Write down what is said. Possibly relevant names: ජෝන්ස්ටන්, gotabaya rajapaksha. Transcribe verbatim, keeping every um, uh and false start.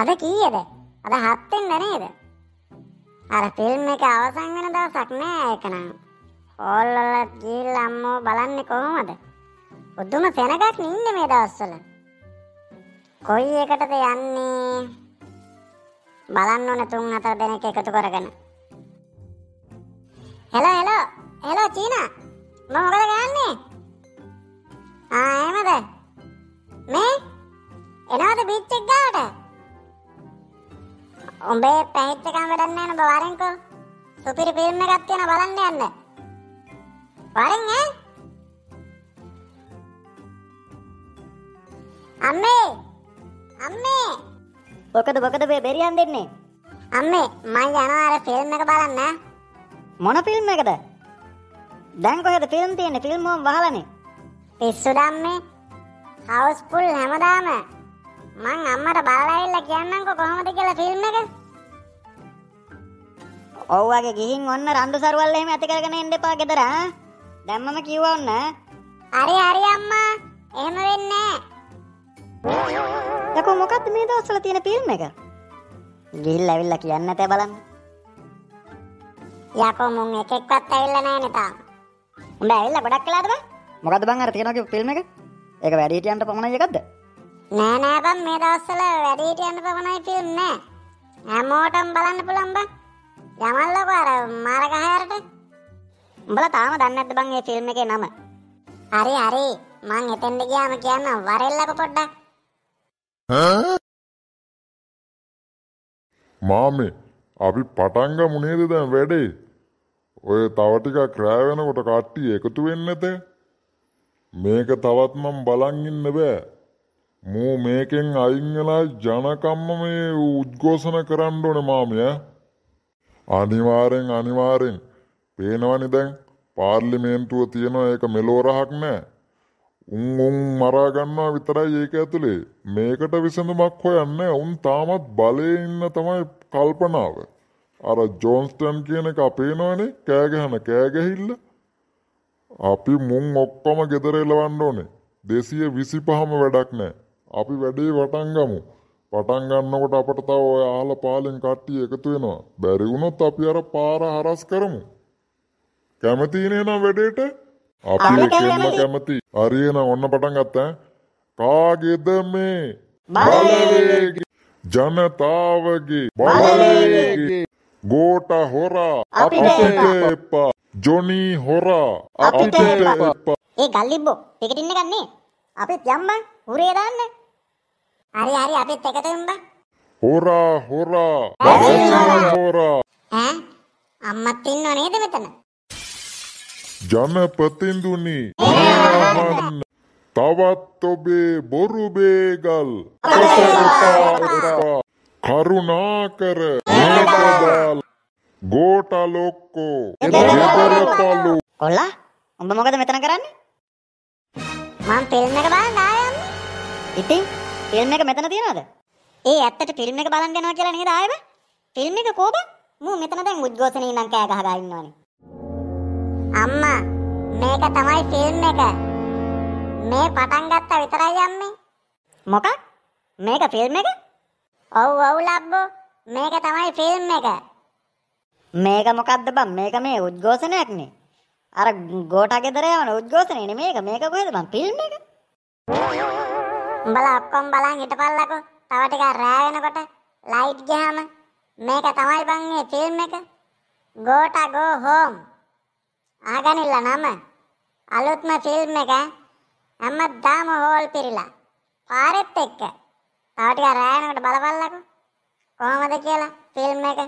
අද කීයද? අද හත් වෙනද නේද? අර ෆිල්ම් එක අවසන් වෙන දවසක් නෑ ඒක නම්. ඕල්ලලත් ගිහිල්ලා අම්මෝ බලන්නේ කොහොමද? උදුම සෙනගක් නින්නේ මේ දවස්වල. කොයි එකටද යන්නේ? බලන්න ඕන තුන් හතර දෙනෙක් එකතු කරගෙන. හෙලෝ හෙලෝ හෙලෝ චීනා මොකද ගන්නේ? ආ එහෙමද? මේ එනවද බීච් එක ගාවට? උඹේ පැහිට් එකම වැඩක් නෑ නේද වරෙන්කෝ. සුපිරි ෆිල්ම් එකක් තියෙනවා බලන්න යන්න. වරෙන් ඈ? අම්මේ අම්මේ මොකද මොකද මේ බෙරියන් දෙන්නේ? අම්මේ මම යනවා අර ෆිල්ම් එක බලන්න. මොන ෆිල්ම් එකද? දැන් කොහෙද ෆිල්ම් තියෙන්නේ? ෆිල්ම් ඕම් වහලානේ. පිස්සුද අම්මේ? හවුස්ෆුල් හැමදාම. මං අම්මට බලලා ඉල්ල කියන්නම්කෝ කොහොමද කියලා ෆිල්ම් එක. ඔව් වගේ ගිහින් ඔන්න රන්දු සරුවල් එහෙම ඇති කරගෙන එන්න එපා ගෙදර ආ. දැන් මම කිව්වා ඔන්න. හරි හරි අම්මා. එහෙම වෙන්නේ නැහැ. යකෝ මොකද්ද මේ දවස්වල තියෙන ෆිල්ම් එක? ගිහිල්ලා ඇවිල්ලා කියන්න නැතේ බලන්න. යකෝ මුන් එක එක්කත් ඇවිල්ලා නැහැ නේ තාම. උඹ ඇවිල්ලා ගොඩක් වෙලාද බං? මොකද්ද බං අර තියෙනගේ ෆිල්ම් එක? ඒක වැඩිහිටියන්ට පමණයි එකක්ද? නෑ නෑ බං මේ දවස්වල වැඩිහිටියන්ට පමණයි ෆිල්ම් නෑ. හැමෝටම බලන්න පුළුවන් බං. යමල්ලකෝ අර මාරකහයරට. උඹලා තාම දන්නේ නැද්ද බං මේ ෆිල්ම් එකේ නම? හරි හරි මං එතෙන්ට ගියාම කියන්නම් වරෙල්ලකෝ පොඩ්ඩක්. ඈ මාමේ අපි පටන් ගමු නේද දැන් වැඩේ? ඔය තව ටිකක් රැ වෙනකොට කට්ටිය එකතු වෙන්නේ නැතේ? මේක තවත් මම බලන් ඉන්න බෑ. මූ මේකෙන් අයින් වෙලා ජනකම්ම මේ උද්ඝෝෂණ කරන්න ඕනේ මාමයා. අනිවාර්යෙන් අනිවාර්යෙන්. පේනවනේ දැන් පාර්ලිමේන්තුව තියෙනවා ඒක මෙලෝ රහක් නෑ. උන් උන් මරා ගන්නවා විතරයි ඒක ඇතුලේ. මේකට විසඳුමක් හොයන්නේ උන් තාමත් බලේ ඉන්න තමයි කල්පනාව. අර ජෝන්ස්ටන් කියන එක පේනවනේ කෑ ගහන කෑ ගහILLා. අපි මුන් ඔක්කොම ගෙදර එලවන්න ඕනේ. දෙසිය විසිපහම වැඩක් නැහැ. අපි වැඩේ වටන් ගමු. වටන් ගන්නකොට අපට තව ඔය අහල පාලෙන් කට්ටිය එකතු වෙනවා. බැරි වුණොත් අපි අර පාර හරස් කරමු. කැමතියි නේනම් වැඩේට? අපි කියන්න කැමති. හරි එහෙනම් ඔන්න පටන් ගත්තා. කාගේද මේ? බලවේගී ජනතාවගේ බලවේගී ගෝඨා හොරා අපිට එපා. Johnny Hora අපිට එපා. ඒ ගල්ලිබ්බෝ පිකටින් එකක් නේ. අපිත් යම් බං හුරේ දාන්න. හරි හරි අපිත් එකතු වෙමු බං. හොරා හොරා හොරා. ඈ අම්මත් ඉන්නව නේද මෙතන? ජනපතිඳුනි මහන්න තවත් ඔබේ බොරු බේගල් කරුණාකර නේද ගෝඨා ලොක්කෝ ගෙදරපලු කොලා උඹ මොකද මෙතන කරන්නේ? මම ෆිල්ම් එක බලන්න ආවේ අම්මේ. ඉතින් ෆිල්ම් එක මෙතන තියනවද? ඒ ඇත්තට ෆිල්ම් එක බලන්න යනවා කියලා නේද ආවේ? ෆිල්ම් එක කොහොමද? මූ මෙතන දැන් උද්ඝෝෂණේ ඉඳන් කෑ ගහ ගා ඉන්නවනේ. අම්මා මේක තමයි ෆිල්ම් එක. මේ පටන් ගත්තා විතරයි අම්මේ. මොකක්? මේක ෆිල්ම් එක? ඔව් ඔව් ලබ්බෝ මේක තමයි ෆිල්ම් එක. මේක මොකද්ද බං? මේක මේ උද්ඝෝෂණයක් නේ. අර ගෝඨා ගෙදර යන උද්ඝෝෂණේ නේ මේක. මේක කොහෙද බං ෆිල්ම් එක? උඹලා ඔක්කොම බලන් හිටපල්ලකෝ. තව ටිකක් රෑ වෙනකොට ලයිට් ගියාම මේක තමයි බං මේ ෆිල්ම් එක. Gota go home. ආගනිල්ල නම. අලුත්ම ෆිල්ම් එක. හැමදාම හෝල් පිරিলা. පාරෙත් එක්ක. තව ටිකක් රෑ වෙනකොට බලපල්ලකෝ. කොහමද කියලා ෆිල්ම් එක.